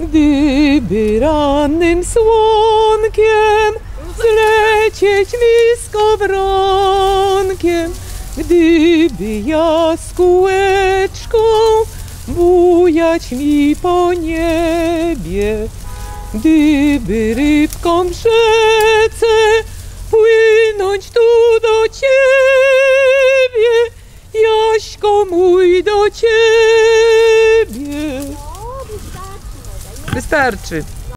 Gdyby rannym słonkiem zlecieć niskowronkiem, gdyby ja z kółeczką bujać mi po niebie, gdyby rybką w rzece płynąć tu do ciebie, Jaśko mój, do ciebie. Wystarczy.